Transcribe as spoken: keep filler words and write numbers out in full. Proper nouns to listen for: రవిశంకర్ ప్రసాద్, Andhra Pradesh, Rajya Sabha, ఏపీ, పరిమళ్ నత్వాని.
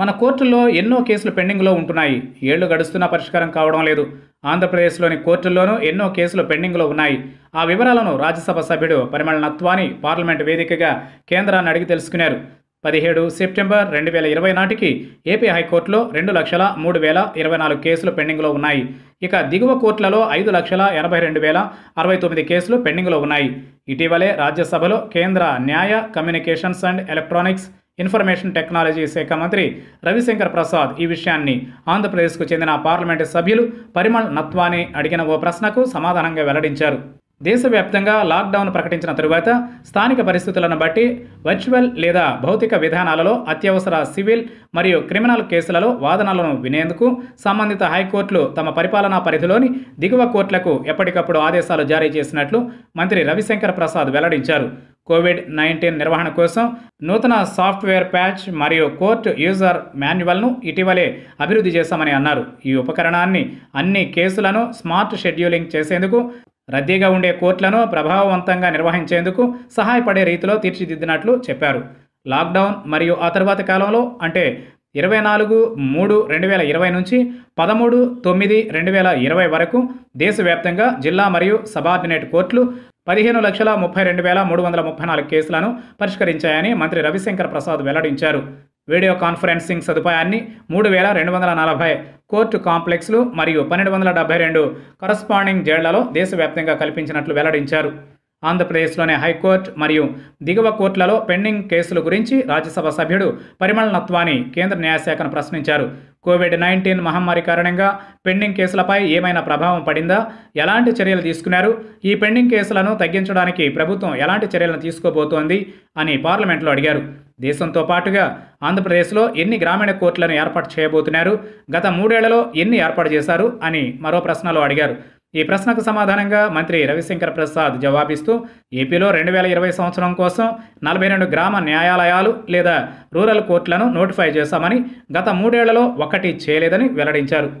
మన కోర్టుల్లో ఎన్నో కేసులు పెండింగ్లో ఉంటున్నాయి. ఏళ్లు గడుస్తున్నా పరిష్కారం కావడం లేదు. ఆంధ్రప్రదేశ్లోని కోర్టుల్లోనూ ఎన్నో కేసులు పెండింగ్లో ఉన్నాయి. ఆ వివరాలను రాజ్యసభ సభ్యుడు పరిమళ్ నత్వాని పార్లమెంటు వేదికగా కేంద్రాన్ని అడిగి తెలుసుకున్నారు. పదిహేడు సెప్టెంబర్ రెండు వేల ఇరవై నాటికి ఏపీ హైకోర్టులో రెండు లక్షల మూడు వేల ఇరవై నాలుగు కేసులు పెండింగ్లో ఉన్నాయి. ఇక దిగువ కోర్టులలో ఐదు లక్షల ఎనభై రెండు వేల అరవై తొమ్మిది కేసులు పెండింగ్లో ఉన్నాయి. ఇటీవలే రాజ్యసభలో కేంద్ర న్యాయ, communications and electronics, information technology శాఖ మంత్రి రవిశంకర్ ప్రసాద్ ఈ విషయాన్ని ఆంధ్రప్రదేశ్కు చెందిన పార్లమెంటు సభ్యులు పరిమళ్ నత్వాని అడిగిన ఓ ప్రశ్నకు సమాధానంగా వెల్లడించారు. దేశవ్యాప్తంగా లాక్డౌన్ ప్రకటించిన తరువాత స్థానిక పరిస్థితులను బట్టి వర్చువల్ లేదా భౌతిక విధానాలలో అత్యవసర సివిల్ మరియు క్రిమినల్ కేసులలో వాదనలను వినేందుకు సంబంధిత హైకోర్టులు తమ పరిపాలనా పరిధిలోని దిగువ కోర్టులకు ఎప్పటికప్పుడు ఆదేశాలు జారీ చేసినట్లు మంత్రి రవిశంకర్ ప్రసాద్ వెల్లడించారు. కోవిడ్ నైన్టీన్ నిర్వహణ కోసం నూతన సాఫ్ట్వేర్ ప్యాచ్ మరియు కోర్టు యూజర్ మాన్యువల్ను ఇటీవలే అభివృద్ధి చేశామని అన్నారు. ఈ ఉపకరణాన్ని అన్ని కేసులను స్మార్ట్ షెడ్యూలింగ్ చేసేందుకు, రద్దీగా ఉండే కోర్టులను ప్రభావవంతంగా నిర్వహించేందుకు సహాయపడే రీతిలో తీర్చిదిద్దినట్లు చెప్పారు. లాక్డౌన్ మరియు ఆ తర్వాత కాలంలో అంటే ఇరవై నాలుగు మూడు రెండు వేల ఇరవై నుంచి పదమూడు తొమ్మిది రెండు వేల ఇరవై వరకు దేశవ్యాప్తంగా జిల్లా మరియు సబార్డినేట్ కోర్టులు పదిహేను లక్షల ముప్పై రెండు వేల మూడు వందల ముప్పై నాలుగు కేసులను పరిష్కరించాయని మంత్రి రవిశంకర్ ప్రసాద్ వెల్లడించారు. వీడియో కాన్ఫరెన్సింగ్ సదుపాయాన్ని మూడు వేల రెండు వందల నలభై కోర్టు కాంప్లెక్స్లు మరియు పన్నెండు వందల డెబ్బై రెండు కరస్పాండింగ్ జైళ్లలో దేశవ్యాప్తంగా కల్పించినట్లు వెల్లడించారు. ఆంధ్రప్రదేశ్లోని హైకోర్టు మరియు దిగువ కోర్టులలో పెండింగ్ కేసుల గురించి రాజ్యసభ సభ్యుడు పరిమళ్ నత్వాని కేంద్ర న్యాయశాఖను ప్రశ్నించారు. కోవిడ్ నైన్టీన్ మహమ్మారి కారణంగా పెండింగ్ కేసులపై ఏమైనా ప్రభావం పడిందా? ఎలాంటి చర్యలు తీసుకున్నారు? ఈ పెండింగ్ కేసులను తగ్గించడానికి ప్రభుత్వం ఎలాంటి చర్యలను తీసుకోబోతోంది అని పార్లమెంట్లో అడిగారు. దేశంతో పాటుగా ఆంధ్రప్రదేశ్లో ఎన్ని గ్రామీణ కోర్టులను ఏర్పాటు చేయబోతున్నారు? గత మూడేళ్లలో ఎన్ని ఏర్పాటు చేశారు అని మరో ప్రశ్నలో అడిగారు. ఈ ప్రశ్నకు సమాధానంగా మంత్రి రవిశంకర్ ప్రసాద్ జవాబిస్తూ ఏపీలో రెండు వేల ఇరవై సంవత్సరం కోసం నలభై రెండు గ్రామ న్యాయాలయాలు లేదా రూరల్ కోర్టులను నోటిఫై చేశామని గత మూడేళ్లలో ఒకటి చేయలేదని వెల్లడించారు.